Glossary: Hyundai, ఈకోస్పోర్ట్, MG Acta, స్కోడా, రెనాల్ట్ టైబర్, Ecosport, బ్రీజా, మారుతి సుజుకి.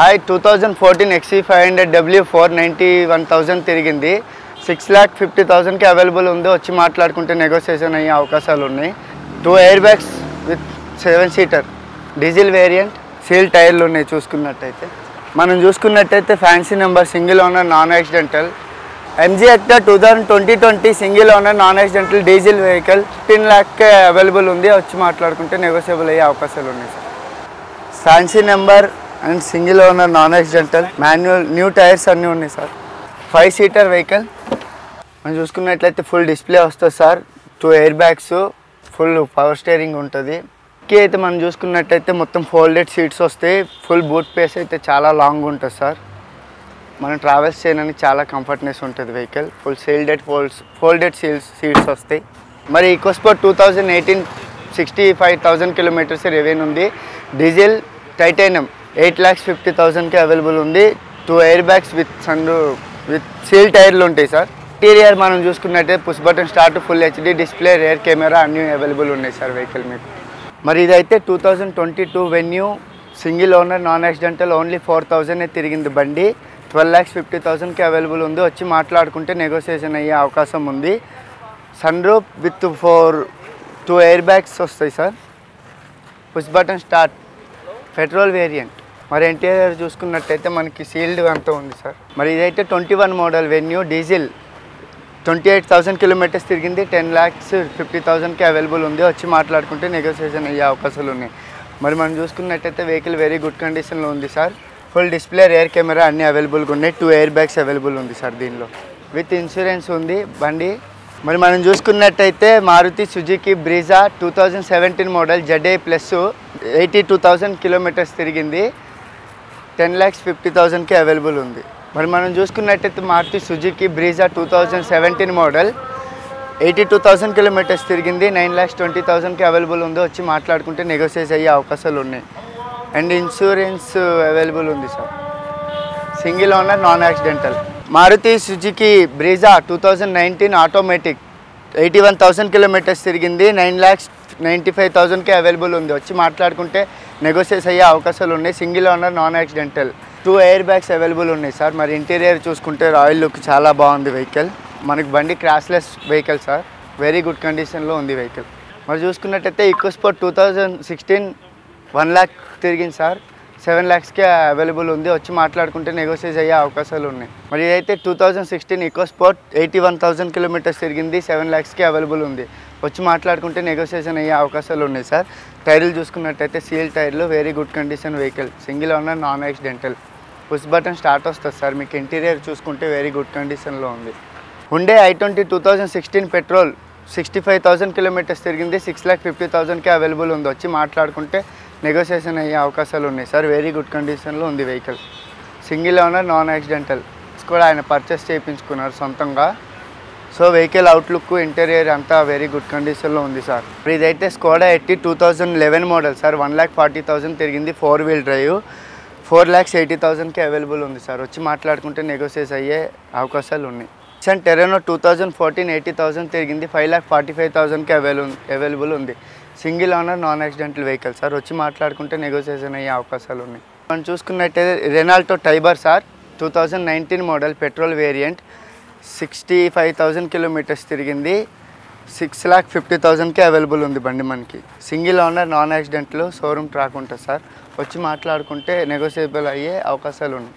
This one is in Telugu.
Hi, 2014 XC500W 491,000 తిరిగింది 6,50,000 కి అవైలబుల్ ఉంది. వచ్చి మాట్లాడుకుంటే నెగోషియేషన్ అయ్యే అవకాశాలు ఉన్నాయి. 2 air bags with 7 seater diesel variant seal టైర్లు ఉన్నాయి. చూసుకున్నట్టయితే మనం చూసుకున్నట్టయితే fancy number single owner non accidental MG Acta 2020 single owner non accidental diesel vehicle 10 lakhకే అవైలబుల్ ఉంది. వచ్చి మాట్లాడుకుంటే నెగోషియబుల్ అయ్యే అవకాశాలు ఉన్నాయి sir. Fancy number and single owner non accidental manual new tires anni unnai sir. 5-seater vehicle man chusukunnatlayite full display ostha sir. 2 airbags full power steering untadi ki aithe man chusukunnatlayite mottham folded seats osthe full boot space aithe chaala long untadi sir. Mana travels cheyanani chaala comfortness untadi vehicle full folded seats osthe. Mari Ecosport 2018 65,000 km revenue undi diesel titanium 8,50,000 के अवेलेबल ఉంది. 2 air bags with sunroof with seal tyres ఉంటాయి సార్. ఇంటీరియర్ మనం చూసుకున్నట్టే push button start full HD display rear camera అన్ని అవైలబుల్ ఉన్నాయి సార్ వెహికల్ మీకు. మరి ఇదైతే 2022 Venue single owner non accidental only 4,000 తిరిగింది బండి 12,50,000 కి అవైలబుల్ ఉంది. వచ్చి మాట్లాడుకుంటే నెగోషియేషన్ అయ్యే అవకాశం ఉంది. సన్రూఫ్ విత్ 2 ఎయిర్ బ్యాగ్స్ వస్తాయి sir. Push button start petrol variant. మరి ఇంటీరియర్ చూసుకున్నట్టయితే మనకి సీల్డ్ అంతా ఉంది సార్. మరి ఇదైతే 21 మోడల్ వెన్యూ డీజిల్ 28,000 కిలోమీటర్స్ తిరిగింది 10,50,000కి అవైలబుల్ ఉంది. వచ్చి మాట్లాడుకుంటే నెగోషియేషన్ అయ్యే అవకాశాలు ఉన్నాయి. మరి మనం చూసుకున్నట్టయితే వెహికల్ వెరీ గుడ్ కండిషన్లో ఉంది sir. Full display rear camera అన్నీ అవైలబుల్గా ఉన్నాయి. 2 ఎయిర్ బ్యాగ్స్ అవైలబుల్ ఉంది సార్ దీనిలో విత్ ఇన్సూరెన్స్ ఉంది బండి. మరి మనం చూసుకున్నట్టయితే మారుతి సుజుకి బ్రీజా 2017 model ZA+ 82,000 kilometres తిరిగింది 10,50,000కి అవైలబుల్ ఉంది. మరి మనం చూసుకున్నట్టయితే మారుతి సుజుకి బ్రీజా 2017 model 82,000 kilometres తిరిగింది 9,20,000కి అవైలబుల్ ఉంది. వచ్చి మాట్లాడుకుంటే నెగోషియేట్ అయ్యే అవకాశాలు ఉన్నాయి. అండ్ ఇన్సూరెన్స్ అవైలబుల్ ఉంది sir. Single owner non accidental మారుతి సుజుకి బ్రీజా 2019 automatic 81,000 kilometres తిరిగింది 9,95,000కి అవైలబుల్ ఉంది. వచ్చి మాట్లాడుకుంటే నెగోషియేట్ అయ్యే అవకాశాలు ఉన్నాయి. Single owner non accidental 2 air bags available ఉన్నాయి సార్. మరి ఇంటీరియర్ చూసుకుంటే రాయల్ లుక్ చాలా బాగుంది వెహికల్. మనకి బండి crashless vehicle sir. Very good కండిషన్లో ఉంది వెహికల్. మరి చూసుకున్నట్టయితే ఈకోస్పోర్ట్ 2016 1 lakh తిరిగింది సార్ 7 lakhsకి అవైలబుల్ ఉంది. వచ్చి మాట్లాడుకుంటే నెగోషియేట్ అయ్యే అవకాశాలు ఉన్నాయి. మరి ఇదైతే 2016 ఈకోస్పోర్ట్ 81,000 కిలోమీటర్స్ తిరిగింది 7 lakhsకి అవైలబుల్ ఉంది. వచ్చి మాట్లాడుకుంటే నెగోషియేషన్ అయ్యే అవకాశాలు ఉన్నాయి సార్. టైర్లు చూసుకున్నట్టయితే సీల్ టైర్లు very good condition vehicle single owner non accidental push button start వస్తుంది సార్. మీకు ఇంటీరియర్ చూసుకుంటే వెరీ గుడ్ కండిషన్లో ఉంది. Hyundai i20 2016 పెట్రోల్ 65,000 కిలోమీటర్స్ తిరిగింది 6,50,000కి అవైలబుల్ ఉంది. వచ్చి మాట్లాడుకుంటే నెగోషియేషన్ అయ్యే అవకాశాలు ఉన్నాయి సార్. వెరీ గుడ్ కండిషన్లో ఉంది vehicle. Single owner non accidental కూడా ఆయన పర్చేస్ చేయించుకున్నారు సొంతంగా. సో వెహికల్ అవుట్లుక్ ఇంటీరియర్ అంతా వెరీ గుడ్ కండిషన్లో ఉంది సార్. ఇప్పుడు ఇదైతే స్కోడా ఎట్టి 2011 మోడల్ సార్ 1,40,000 తిరిగింది 4-wheel drive 4,80,000కి అవైలబుల్ ఉంది సార్. వచ్చి మాట్లాడుకుంటే నెగోషియేట్ అయ్యే అవకాశాలు ఉన్నాయి. సెంట్ రెనో 2014 80,000 తిరిగింది 5,45,000కి అవైలబుల్ ఉంది. Single owner non accidental vehicle sir. వచ్చి మాట్లాడుకుంటే నెగోషియేషన్ అయ్యే అవకాశాలు ఉన్నాయి. మనం చూసుకున్నట్టయితే రెనాల్ట్ టైబర్ sir 2019 model petrol variant 65,000 kilometres తిరిగింది 6,50,000కి అవైలబుల్ ఉంది బండి మనకి. సింగిల్ ఓనర్ నాన్ యాక్సిడెంట్లో షోరూమ్ ట్రాక్ ఉంటుంది సార్. వచ్చి మాట్లాడుకుంటే నెగోషియబుల్ అయ్యే అవకాశాలు ఉన్నాయి.